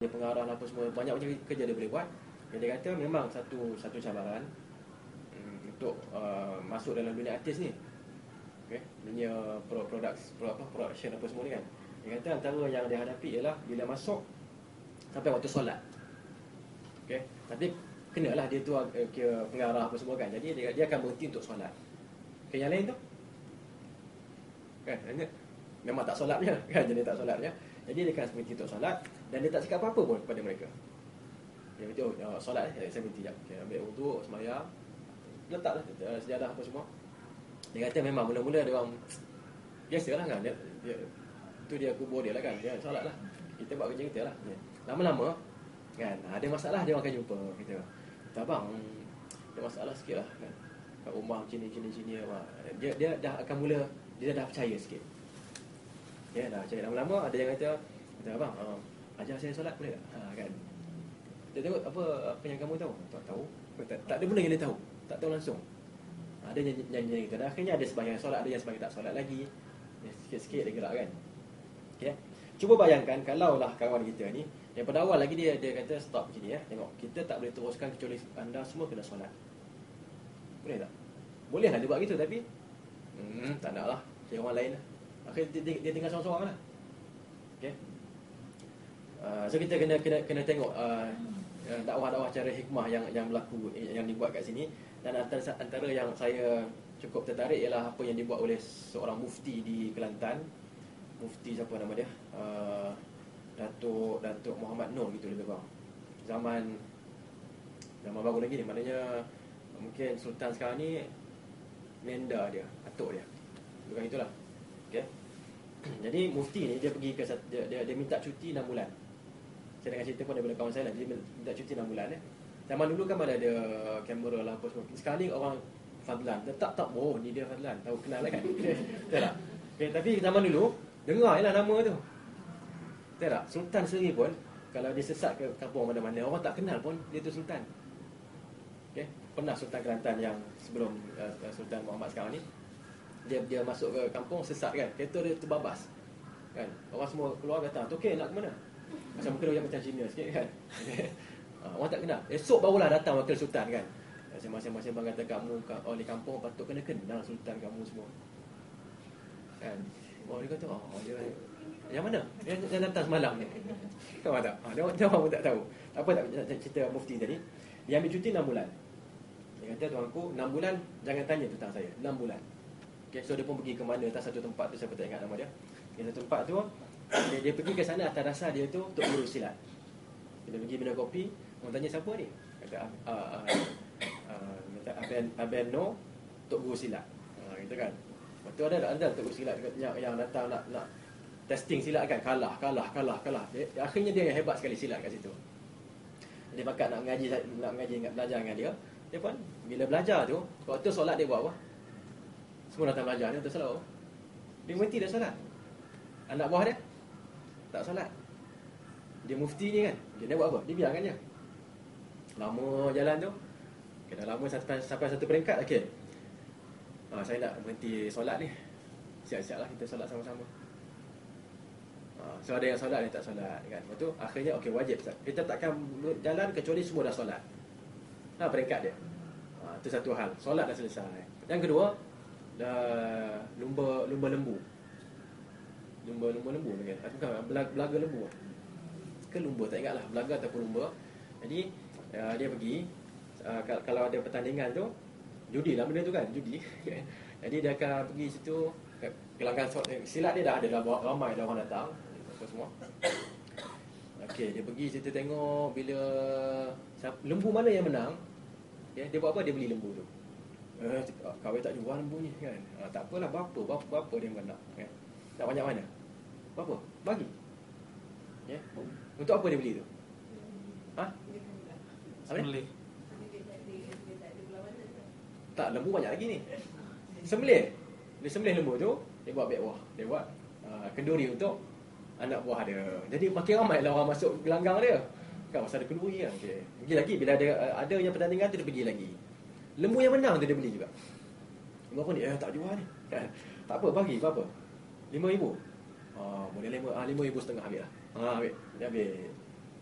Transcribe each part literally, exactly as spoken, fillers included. dia pengarang apa semua, banyak macam kerja dia boleh buat. Dia kata memang satu satu cabaran um, untuk uh, masuk dalam dunia artis ni, okay? Dunia produk, produk apa, production apa semua ni kan. Dia kata antara yang dia hadapi ialah bila masuk sampai waktu solat, okay? Tapi kenalah dia tu uh, kira pengarah apa semua kan, jadi dia, dia akan berhenti untuk solat. Okay, yang lain tu kan, memang tak solatnya kan, jadi tak solatnya. Jadi dia akan berhenti untuk solat. Dan dia tak cakap apa-apa pun kepada mereka. Dia berhenti, oh solat eh, saya berhenti sekejap, okay, ambil wuduk, semayang, letaklah sejadah apa semua. Dia kata memang mula-mula dia orang biasalah kan, dia, dia, tu dia kubur dia lah kan, dia solat lah, kita buat kerja kita lah. Lama-lama kan, ada masalah dia orang akan jumpa kita. Kita abang, ada masalah sikit lah kan, kat rumah macam ni, macam ni, dia, dia dah akan mula, dia dah percaya sikit. Ya, dah cakap lama-lama, ada yang kata, kata abang, uh, ajar saya solat boleh tak? Ha, kan? Dia tengok apa, apa yang kamu tahu? Tak tahu. Tak, tak ada benda yang dia tahu. Tak tahu langsung. Ada yang nyanyi kita. Dan akhirnya ada sebahagian solat, ada yang sebahagian tak solat lagi. Sikit-sikit dia gerak kan. Okay. Cuba bayangkan kalaulah kawan kita ni, daripada awal lagi dia dia kata stop macam ni ya. Tengok, kita tak boleh teruskan kecuali anda semua kena solat. Boleh tak? Boleh lah dia buat gitu tapi, hmm, tak nak lah. Dia orang lain lah. Akhirnya dia, dia, dia tinggal seorang-seorang lah. Okay. Uh, so kita kena kena kena tengok uh, dakwah-dakwah cara hikmah yang yang berlaku, yang dibuat kat sini. Dan antara antara yang saya cukup tertarik ialah apa yang dibuat oleh seorang mufti di Kelantan. Mufti siapa nama dia? Uh, Datuk Datuk Muhammad Nur gitu lebih kurang. Zaman zaman baru lagi ni, maknanya mungkin sultan sekarang ni nenda dia, atuk dia. Bukan itulah. Okey. Jadi mufti ni dia pergi ke dia dia, dia minta cuti enam bulan. Saya dengar cerita pun daripada kawan saya lah. Dia minta cuti enam bulan eh. Zaman dulu kan mana ada kamera lah apa semua. Sekarang ni orang fadlan. Dia tak tak oh ni dia fadlan. Tahu kenal lah kan. Betul tak? Okay, tapi zaman dulu dengar jelah nama tu. Betul tak? Sultan sendiri pun kalau dia sesat ke kampung mana-mana orang tak kenal pun dia tu sultan. Okey. Pernah Sultan Kelantan yang sebelum uh, Sultan Muhammad sekarang ni dia dia masuk ke kampung sesat kan. Kereta dia terbabas. Kan? Orang semua keluar kata, "Okey, nak ke mana?" Macam muka dia macam Cina sikit kan. Orang tak kenal. Esok barulah datang wakil sultan kan. Masing-masing bang kata, kamu oleh kampung patut kena kenal sultan kamu semua. Kan? Orang dia kata, oh dia yang mana? Dia yang datang semalam ni. Tahu tak? Ha, dia orang pun tak tahu. Apa tak cerita mufti tadi? Dia ambil cuti enam bulan. Dia kata, tuanku, enam bulan jangan tanya tentang saya. enam bulan. Okay, so dia pun pergi ke mana, atas satu tempat tu, saya tak ingat nama dia. Di satu tempat tu, dia, dia pergi ke sana atas dasar dia tu untuk guru silat. Dia pergi minum kopi, orang tanya siapa ni? Kata, ah, ah, ah, Aben, Aben No, untuk guru silat. Ha, kita kan. Waktu ada, ada untuk guru silat yang, yang datang nak, nak testing silat kan, kalah, kalah, kalah, kalah. Dia, akhirnya dia yang hebat sekali silat kat situ. Dia bakat nak mengaji, nak mengaji, nak belajar dengan dia. Dia pun, bila belajar tu, waktu solat dia buat apa? Semua datang belajar, dia tak solat. Dia berhenti dah solat. Anak buah dia tak solat. Dia mufti ni kan, dia buat apa? Dia biarkan je. Lama jalan tu, kena lama sampai, sampai satu peringkat. Okay, ha, saya nak berhenti solat ni, siap-siap lah kita solat sama-sama. ha, So ada yang solat, dia tak solat kan. Lepas tu akhirnya okay, wajib kita takkan jalan kecuali semua dah solat. Ha, peringkat dia. ha, Itu satu hal, solat dah selesai. Yang kedua, dah lumba lumba lembu. Lumba lumba lembu kan. Bukan belaga, belaga lembu. Ke lumba tak ingatlah, belaga ataupun lumba. Jadi uh, dia pergi uh, kalau ada pertandingan tu judi lah benda tu kan, judi. Jadi dia akan pergi situ gelanggang silat dia dah ada dah, ramai dah orang datang apa semua. Okey, dia pergi situ tengok bila lembu mana yang menang. Okay, dia buat apa? Dia beli lembu tu. Eh, kawai tak jual lembu ni kan. Ha, tak apalah, berapa, berapa, berapa dia nak kan. Tak banyak mana. Berapa? Bagi. Ya. Yeah. Untuk apa dia beli tu? Ha? Sembelih. Tak, lembu banyak lagi ni. Sembelih. Dia sembelih lembu tu, dia buat bekwah. Dia buat uh, kenduri untuk anak buah dia. Jadi makin ramai lah orang masuk gelanggang dia. Kan pasal ada kenduri kan. Okay. Pergi lagi, bila ada, ada yang pertandingan tu dia pergi lagi. Lembu yang menang tu dia beli juga. Berapa ni? Eh, tak jual ni. Tak apa, bagi berapa? lima ribu. Ah, boleh lima ah lima ribu setengah ambil lah. Ha, ambil. Dia ambil.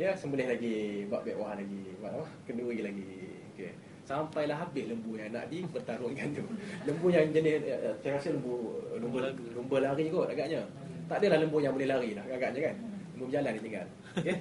Dia sembelih lagi, buat bekwah lagi, buat apa? Kenduri lagi. Okay. Sampailah habis lembu yang nak di bertarung dengan tu. Lembu yang jenis saya rasa lembu lembu lagi, lembu lari kot agaknya. Tak adalah lembu yang boleh lari lah agaknya kan. Lembu berjalan dia tinggal. Okey.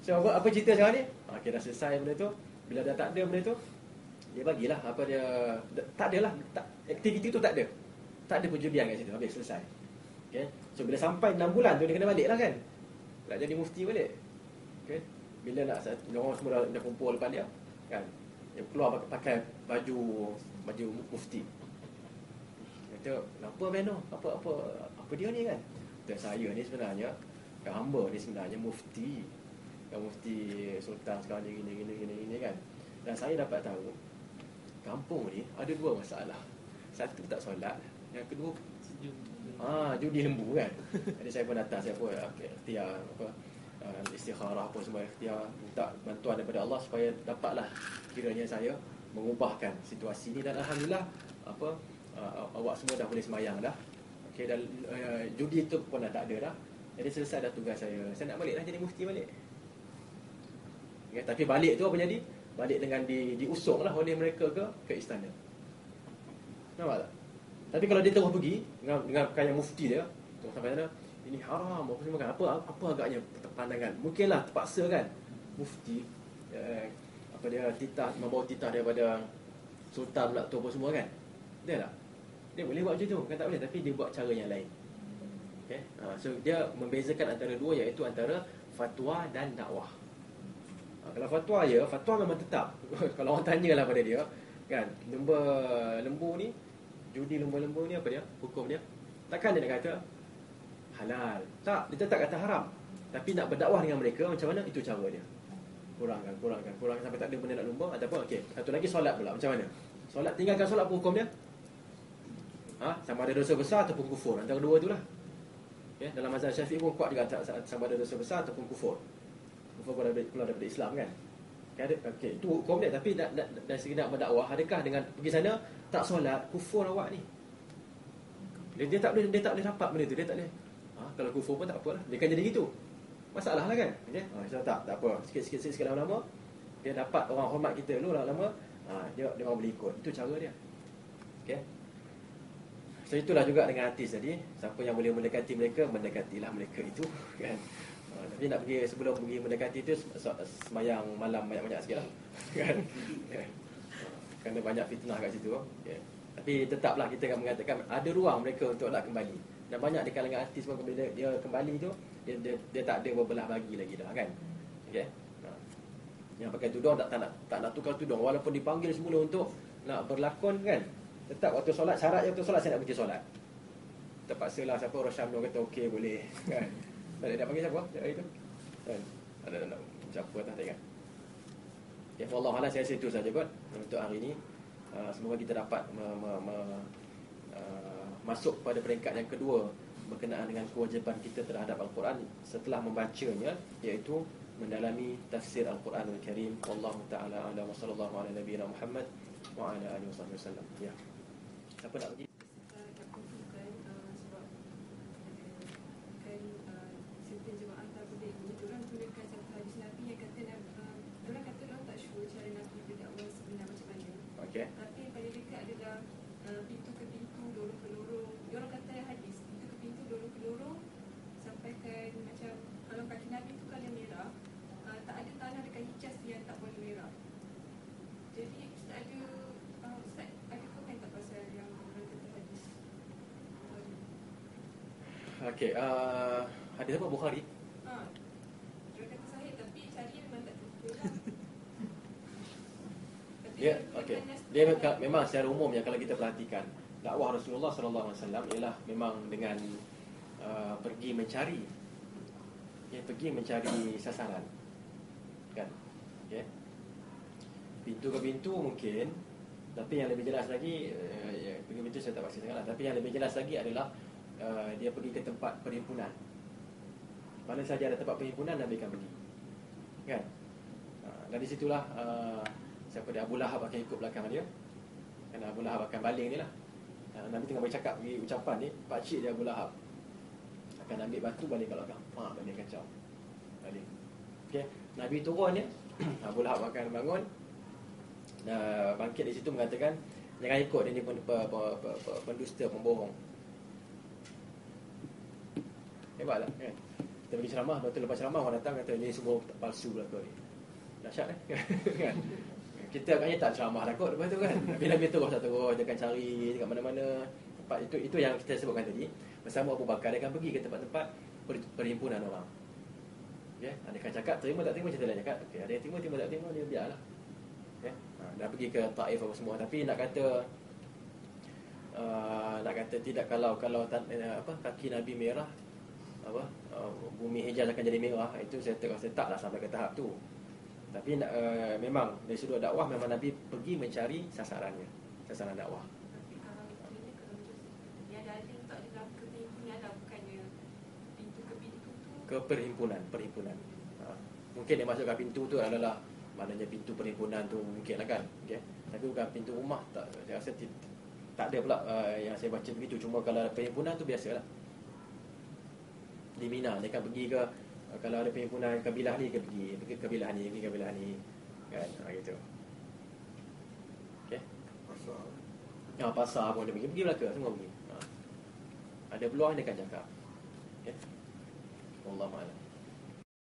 So apa, apa cerita sekarang ni? Okey, dah selesai benda tu. Bila dah tak ada benda tu, dia bagilah apa dia tak adalah tak, aktiviti tu tak ada. Tak ada perjudian kat situ. Habis selesai. Okey. So bila sampai enam bulan tu dia kena baliklah kan. Nak jadi mufti balik. Okey. Bila nak orang semua dah, dah kumpul depan dia kan. Dia keluar pakai baju baju mufti. Kata, "Kenapa Beno? Apa apa apa dia ni kan?" Kata, "Saya ni sebenarnya yang hamba ni sebenarnya mufti. Yang mufti sultan sekarang ni gini gini gini gini kan. Dan saya dapat tahu kampung ni ada dua masalah. Satu tak solat, yang kedua ah judi lembu kan." Jadi saya pun datang, saya pun okay, ikhtiar apa istikharah apa semua, ikhtiar minta bantuan daripada Allah supaya dapatlah kiranya saya mengubahkan situasi ni. Dan alhamdulillah apa uh, awak semua dah boleh sembahyang dah. Okey, dan uh, judi tu pun dah tak ada dah. Jadi selesai dah tugas saya. Saya nak baliklah jadi mufti balik. Okay, tapi balik tu apa jadi? Balik dengan di diusunglah oleh mereka ke ke istana. Nampak tak? Tapi kalau dia terus pergi dengan dengan pakaian mufti dia, terus sampai sana, ini haram, apa semua kan, apa apa agaknya pandangan. Mungkinlah terpaksa kan mufti eh, apa dia titah, membawa titah daripada sultan pula tu apa semua kan. Betul tak? Dia boleh buat macam tu, bukan tak boleh, tapi dia buat cara yang lain. Okey. Ha, so dia membezakan antara dua, iaitu antara fatwa dan dakwah. Ha, kalau fatwa ya, fatwa memang tetap. Kalau orang tanyalah pada dia kan, lembu lembu ni, judi lembu-lembu ni apa dia? Hukum dia. Takkan dia nak kata halal. Tak, dia tak kata haram. Tapi nak berdakwah dengan mereka macam mana, itu cara dia. Kurangkan, kurangkan, kurangkan sampai tak ada benda nak lumba ataupun okey. Satu lagi solat pula macam mana? Solat, tinggalkan solat apa hukum dia? Ha, sama ada dosa besar ataupun kufur, antara dua itulah. Okey, dalam mazhab Syafi'i pun kuat juga sama ada dosa besar ataupun kufur. Kufur keluar daripada Islam kan. Okey, itu hukum dia, tapi nak dari segi nak berdakwah, adakah dengan pergi sana tak solat kufur awak ni? Dia, dia tak boleh dia tak boleh dapat benda tu, dia tak boleh. Ha, kalau kufur pun tak apalah. Dia kan jadi gitu. Masalah lah kan. Okey. Ha, so tak tak apa. Sikit-sikit sikit lama-lama dia dapat orang hormat kita dulu lama-lama. Ha, dia dia orang boleh ikut. Itu cara dia. Okey. So itulah juga dengan artis tadi, siapa yang boleh mendekati mereka, mendekatilah mereka itu kan. Ha, tapi nak pergi sebelum pergi mendekati itu sembahyang malam banyak-banyak sikitlah. Kan. Kerana banyak fitnah kat situ. Okey. Tapi tetaplah kita akan mengatakan ada ruang mereka untuk nak kembali. Dan banyak di kalangan artis pun bila dia kembali tu dia, dia, dia tak ada berbelah bagi lagi dah kan. Okey. Yang pakai tudung tak, tak nak tak nak tukar tudung walaupun dipanggil semula untuk nak berlakon kan. Tetap waktu solat, syarat je waktu solat saya nak pergi solat. Terpaksalah siapa Rosyam Nor kata okey boleh kan. Tak ada nak panggil siapa hari tu. Kan. Ada nak siapa tak ingat. Ya Allah Allah saya situ saja kot untuk hari ni. Uh, semoga kita dapat me, me, me, uh, masuk pada peringkat yang kedua berkenaan dengan kewajipan kita terhadap Al-Quran setelah membacanya, iaitu mendalami tafsir Al-Quranul Karim. Wallahu ta'ala ala wa sallallahu ala nabiyina Muhammad wa ala alihi wasallam. Ya. Siapa nak pergi? Okey, uh, hadis apa Bukhari? Ha. Dia kata sahih tapi cari memang tak cukup lah. Ya, okey. Dia memang secara umumnya kalau kita perhatikan, dakwah Rasulullah sallallahu alaihi wasallam ialah memang dengan uh, pergi mencari. Ya, pergi mencari sasaran. Kan? Okey. Pintu ke pintu mungkin, tapi yang lebih jelas lagi uh, ya, pergi pintu saya tak pasti sangatlah, tapi yang lebih jelas lagi adalah Uh, dia pergi ke tempat perhimpunan. Mana saja ada tempat perhimpunan Nabi akan pergi. Kan? Uh, dan di situlah uh, siapa dia Abu Lahab akan ikut belakang dia. Karena Abu Lahab akan baling ni lah. Uh, Nabi tengah bercakap bagi ucapan ni, pakcik dia Abu Lahab akan ambil batu baling kat belakang. Ha, balik kacau. Baling. Okay. Nabi turun ya. Abu Lahab akan bangun, uh, bangkit di situ mengatakan, jangan ikut dia ni pendusta, pembohong. Hebatlah kan. Kita pergi ceramah, lepas lepas ceramah orang datang kata ni semua palsu lah tu ni. Dahsyat eh? Kan. Kita agaknya tak ceramah lah kot lepas tu kan. Bila dia terus tak terus, dia akan cari dekat mana-mana. Tempat itu itu yang kita sebutkan tadi. Bersama Abu Bakar dia akan pergi ke tempat-tempat perhimpunan orang. Okey, ada kan cakap terima tak terima, cerita lain cakap. Okey, ada yang terima terima tak terima dia biarlah. Okey. Ha, dah pergi ke Taif apa semua, tapi nak kata uh, nak kata tidak kalau kalau tan, uh, apa kaki Nabi merah apa uh, bumi Hijaz akan jadi merah, itu saya terasa taklah sampai ke tahap tu. Tapi uh, memang dari sudut dakwah memang Nabi pergi mencari sasarannya, sasaran dakwah. Tapi kalau dia ada tak di dalam kepimpinan lah, bukannya pintu ke pintu tu ke perhimpunan, perhimpunan. Ha. Mungkin dia masuk kat pintu tu adalah maknanya pintu perhimpunan tu mungkinlah kan. Okey. Tapi bukan pintu rumah, tak saya rasa tak ada pula uh, yang saya baca begitu. Cuma kalau perhimpunan tu biasalah. Di Mina dia akan pergi ke uh, kalau ada perhimpunan kabilah ni, dia pergi pergi kabilah ni, pergi kabilah ni kan, ha, gitu. Okey. Pasar. Ya, pasar pun dia pergi, pergi Melaka semua pergi. Ha. Ada peluang dia akan jangka. Okey. Wallahualam.